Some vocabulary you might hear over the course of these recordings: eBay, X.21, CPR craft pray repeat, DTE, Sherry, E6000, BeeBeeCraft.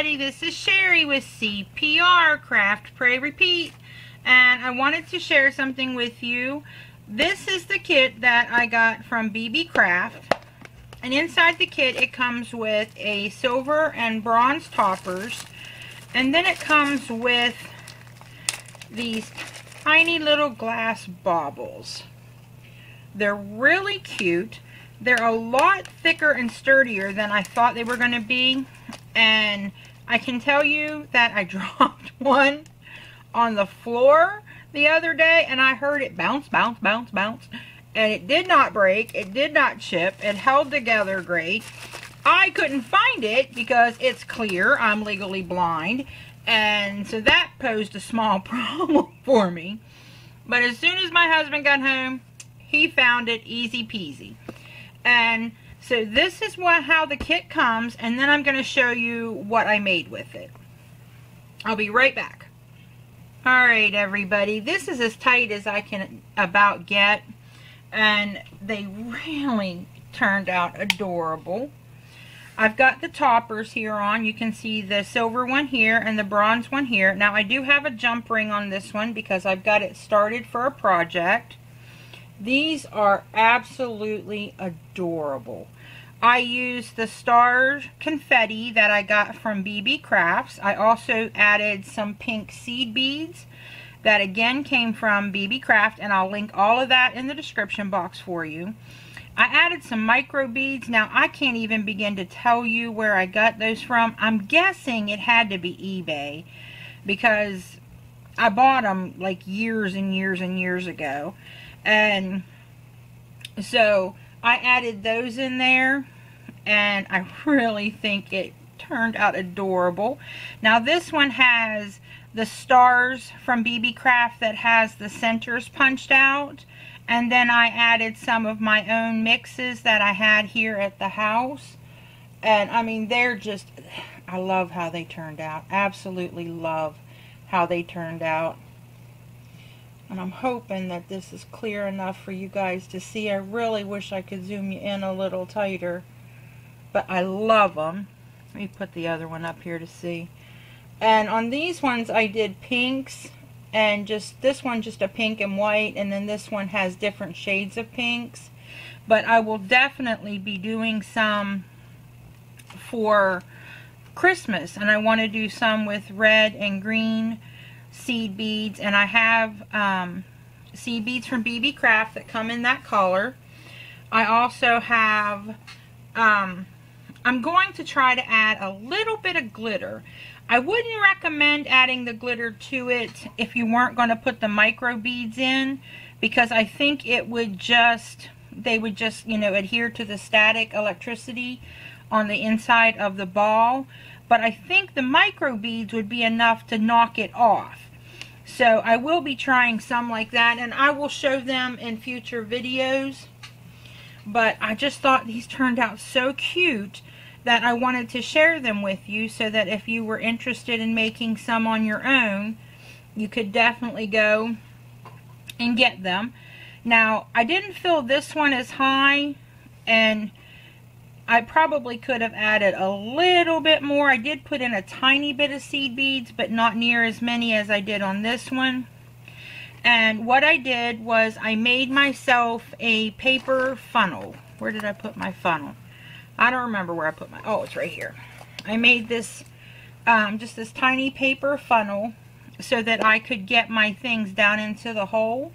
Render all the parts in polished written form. everybody, this is Sherry with CPR Craft Pray Repeat, and I wanted to share something with you. This is the kit that I got from BeeBeeCraft, and inside the kit it comes with a silver and bronze toppers, and then it comes with these tiny little glass baubles. They're really cute. They're a lot thicker and sturdier than I thought they were going to be, and I can tell you that I dropped one on the floor the other day and I heard it bounce, bounce, bounce, bounce, and it did not break, it did not chip, it held together great. I couldn't find it because it's clear, I'm legally blind, and so that posed a small problem for me. But as soon as my husband got home, he found it easy peasy. And so this is how the kit comes, and then I'm going to show you what I made with it. I'll be right back. Alright everybody, this is as tight as I can about get, and they really turned out adorable. I've got the toppers here on. You can see the silver one here and the bronze one here. Now I do have a jump ring on this one because I've got it started for a project. These are absolutely adorable. I used the star confetti that I got from BeeBeeCraft. I also added some pink seed beads that again came from BeeBeeCraft, and I'll link all of that in the description box for you. I added some micro beads. Now I can't even begin to tell you where I got those from. I'm guessing it had to be eBay because I bought them like years and years and years ago. And so I added those in there, and I really think it turned out adorable. Now this one has the stars from BeeBeeCraft that has the centers punched out, and then I added some of my own mixes that I had here at the house. And I mean, they're just, I love how they turned out. Absolutely love how they turned out. And I'm hoping that this is clear enough for you guys to see. I really wish I could zoom you in a little tighter, but I love them. Let me put the other one up here to see. And on these ones I did pinks, and just this one just a pink and white, and then this one has different shades of pinks. But I will definitely be doing some for Christmas, and I want to do some with red and green seed beads, and I have seed beads from BeeBeeCraft that come in that color. I also have I'm going to try to add a little bit of glitter. I wouldn't recommend adding the glitter to it if you weren't going to put the micro beads in, because I think it would just, they would just, you know, adhere to the static electricity on the inside of the ball. But I think the micro beads would be enough to knock it off. So I will be trying some like that, and I will show them in future videos. But I just thought these turned out so cute that I wanted to share them with you, so that if you were interested in making some on your own, you could definitely go and get them. Now I didn't fill this one as high, and I probably could have added a little bit more. I did put in a tiny bit of seed beads, but not near as many as I did on this one. And what I did was I made myself a paper funnel. Where did I put my funnel? I don't remember where I put my, oh, it's right here. I made this, just this tiny paper funnel so that I could get my things down into the hole.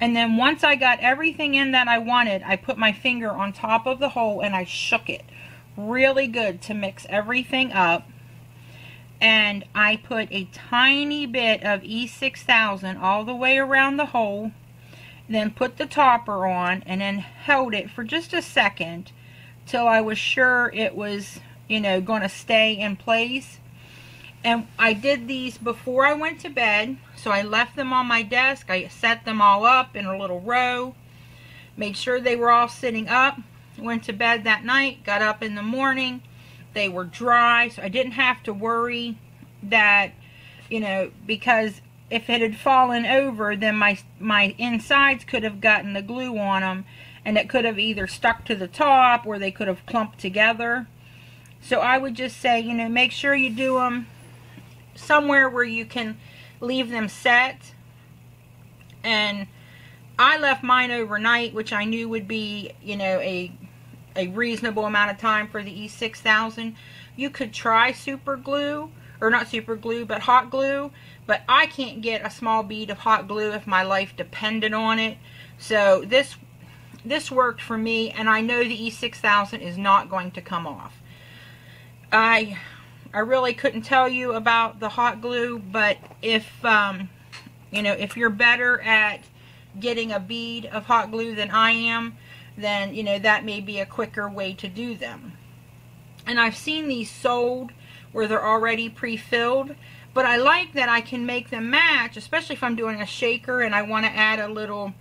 And then once I got everything in that I wanted, I put my finger on top of the hole and I shook it really good to mix everything up. And I put a tiny bit of E6000 all the way around the hole, then put the topper on, and then held it for just a second till I was sure it was, you know, going to stay in place. And I did these before I went to bed, so I left them on my desk. I set them all up in a little row, made sure they were all sitting up, went to bed that night, got up in the morning, they were dry, so I didn't have to worry that, you know, because if it had fallen over, then my insides could have gotten the glue on them, and it could have either stuck to the top or they could have clumped together. So I would just say, you know, make sure you do them somewhere where you can leave them set. And I left mine overnight, which I knew would be, you know, a reasonable amount of time for the E6000. You could try super glue, or not super glue, but hot glue. But I can't get a small bead of hot glue if my life depended on it. So this worked for me, and I know the E6000 is not going to come off. I really couldn't tell you about the hot glue, but if you know, if you're better at getting a bead of hot glue than I am, then you know that may be a quicker way to do them. And I've seen these sold where they're already pre-filled, but I like that I can make them match, especially if I'm doing a shaker and I want to add a little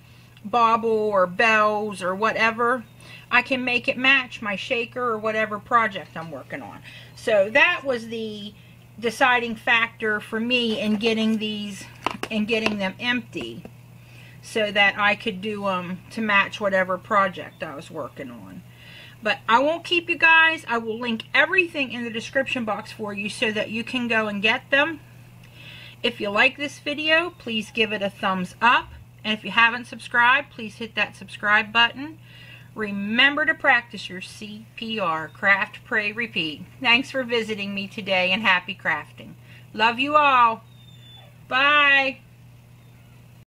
bobble or bells or whatever. I can make it match my shaker or whatever project I'm working on. So that was the deciding factor for me in getting these and getting them empty, so that I could do them to match whatever project I was working on. But I won't keep you guys. I will link everything in the description box for you so that you can go and get them. If you like this video, please give it a thumbs up. And if you haven't subscribed, please hit that subscribe button. Remember to practice your CPR craft, pray, repeat. Thanks for visiting me today, and happy crafting. Love you all. Bye.